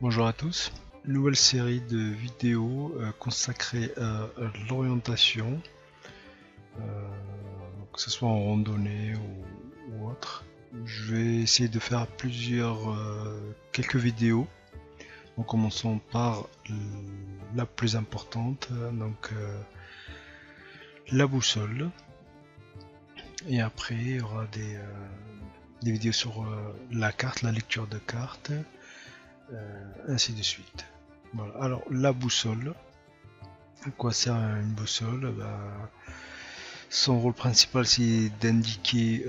Bonjour à tous, nouvelle série de vidéos consacrée à l'orientation, que ce soit en randonnée ou autre. Je vais essayer de faire quelques vidéos, en commençant par la plus importante, donc la boussole, et après il y aura des vidéos sur la carte, la lecture de carte, ainsi de suite. Voilà. Alors la boussole, à quoi sert une boussole? Son rôle principal, c'est d'indiquer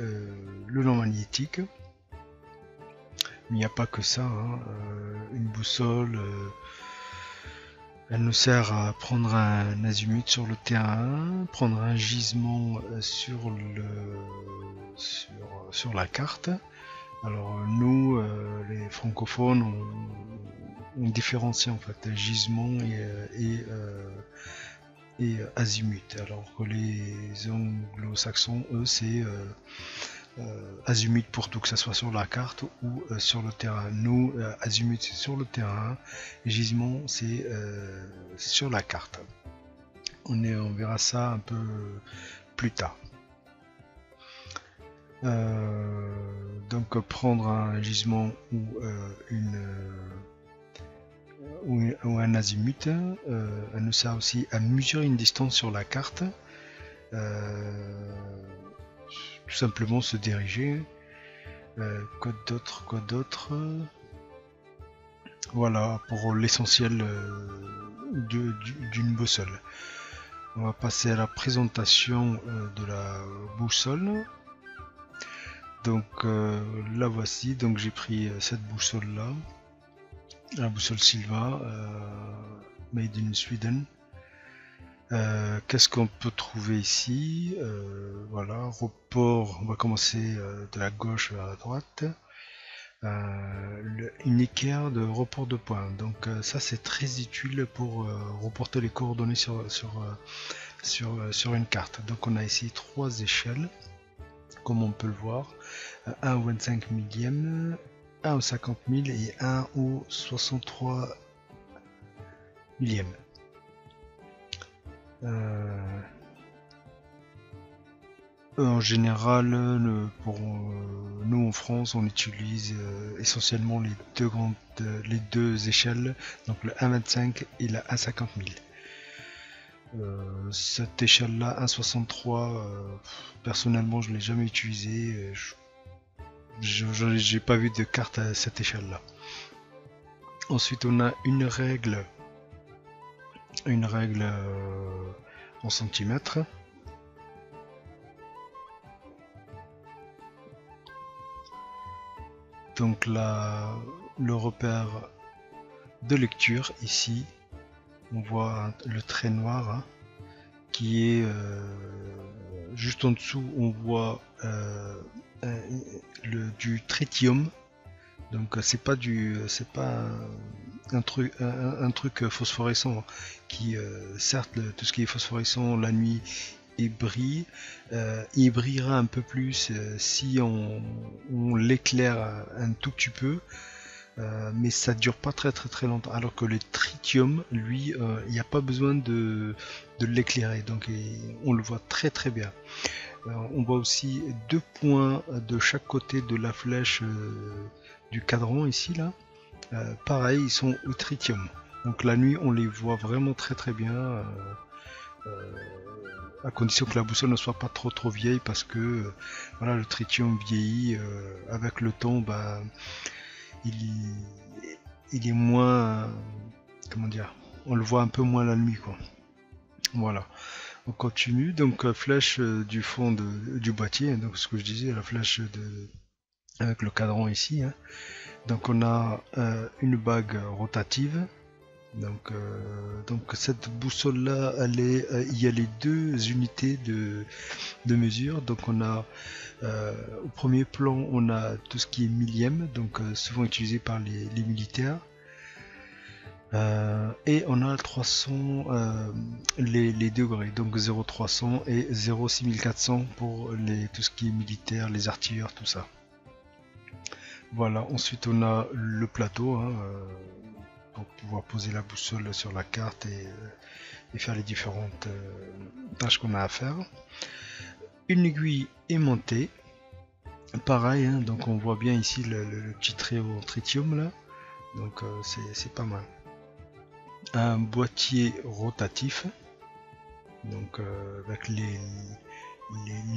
le vent magnétique, mais il n'y a pas que ça, hein. Une boussole, elle nous sert à prendre un azimut sur le terrain, prendre un gisement sur la carte. Alors nous, les francophones, on différencie en fait gisement et azimut, alors que les anglo-saxons, eux, c'est azimut pour tout, que ce soit sur la carte ou sur le terrain. Nous, azimut, c'est sur le terrain, gisement, c'est sur la carte. On verra ça un peu plus tard. Donc prendre un gisement ou un azimut, elle nous sert aussi à mesurer une distance sur la carte, tout simplement se diriger. Quoi d'autre, voilà pour l'essentiel d'une boussole. On va passer à la présentation de la boussole. Donc la voici. Donc j'ai pris cette boussole là, la boussole Silva, made in Sweden. Qu'est-ce qu'on peut trouver ici? Voilà, report, on va commencer de la gauche vers la droite. Une équerre de report de point. Donc ça c'est très utile pour reporter les coordonnées sur une carte. Donc on a ici 3 échelles, comme on peut le voir, 1 au 25 millième, 1 au 50 000 et 1 au 63 millième. En général, pour nous en France, on utilise essentiellement les deux échelles, donc le 1,25 et la 1,50 000. Cette échelle là, 1,63, personnellement je ne l'ai jamais utilisée, j'ai pas vu de carte à cette échelle là. Ensuite on a une règle en centimètres, donc là le repère de lecture, ici on voit le trait noir, hein, qui est juste en dessous. On voit du tritium, donc c'est pas un truc phosphorescent, hein, qui certes tout ce qui est phosphorescent la nuit il brille, il brillera un peu plus si on l'éclaire un tout petit peu. Mais ça dure pas très longtemps, alors que le tritium, lui, il n'y a pas besoin de l'éclairer, donc on le voit très bien. On voit aussi 2 points de chaque côté de la flèche du cadran ici là, pareil, ils sont au tritium, donc la nuit on les voit vraiment très bien, à condition que la boussole ne soit pas trop vieille, parce que voilà, le tritium vieillit avec le temps. Il est moins, comment dire, on le voit un peu moins la nuit, quoi. Voilà, on continue. Donc flèche du fond du boîtier, donc ce que je disais, la flèche avec le cadran ici, hein. Donc on a une bague rotative. Donc cette boussole là, il y a les 2 unités de mesure. Donc on a au premier plan on a tout ce qui est millième, donc souvent utilisé par les militaires, et on a 300, les degrés, donc 0,300 et 0,6400 pour tout ce qui est militaire, les artilleurs, tout ça. Voilà, ensuite on a le plateau, hein, pour pouvoir poser la boussole sur la carte et faire les différentes tâches qu'on a à faire. Une aiguille aimantée, pareil, hein, donc on voit bien ici le petit trait au tritium là, donc c'est pas mal. Un boîtier rotatif, donc avec les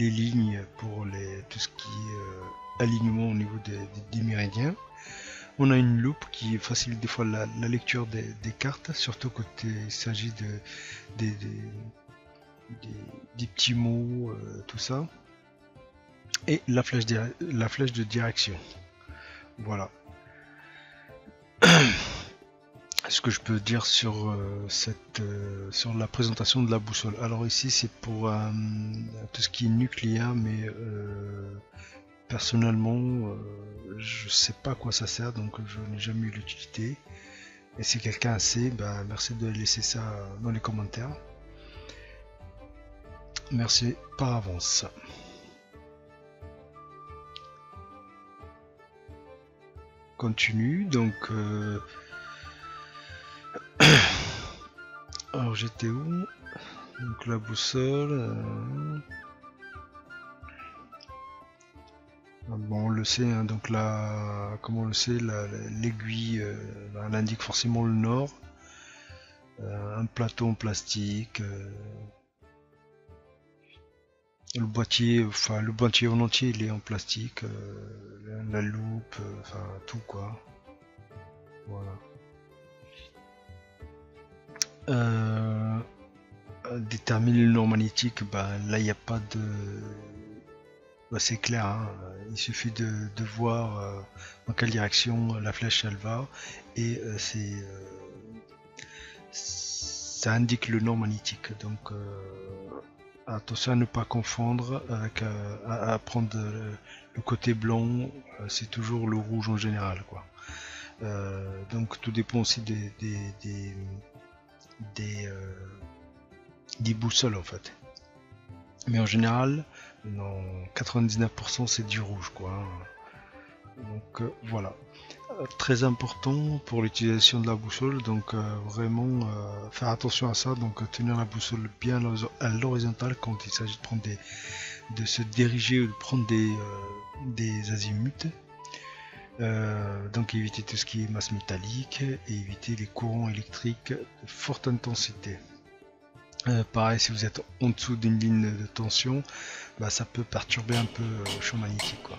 lignes pour tout ce qui est alignement au niveau des méridiens. On a une loupe qui facilite des fois la lecture des cartes, surtout quand il s'agit des petits mots, tout ça. Et la flèche de direction. Voilà. Ce que je peux dire sur sur la présentation de la boussole. Alors ici c'est pour tout ce qui est nucléaire, mais personnellement je sais pas à quoi ça sert, donc je n'ai jamais eu l'utilité. Et si quelqu'un sait, ben, merci de laisser ça dans les commentaires. Merci par avance. Continue, donc alors j'étais où? Donc la boussole. Bon, on le sait, hein, donc la, comme on le sait, l'aiguille elle indique forcément le nord. Un plateau en plastique. Le boîtier, enfin le boîtier en entier, il est en plastique. La loupe, enfin tout quoi. Voilà. Déterminer le nord magnétique, bah, là il n'y a pas de... Bah, c'est clair, hein, il suffit de voir dans quelle direction la flèche elle va, et ça indique le nord magnétique, donc attention à ne pas confondre avec à prendre le côté blanc, c'est toujours le rouge en général quoi. Donc tout dépend aussi des boussoles en fait, mais en général dans 99% c'est du rouge quoi, donc voilà, très important pour l'utilisation de la boussole, donc vraiment faire attention à ça, donc tenir la boussole bien à l'horizontale quand il s'agit de prendre de se diriger ou de prendre des azimuts. Donc éviter tout ce qui est masse métallique et éviter les courants électriques de forte intensité. Pareil, si vous êtes en dessous d'une ligne de tension, bah, ça peut perturber un peu le champ magnétique quoi.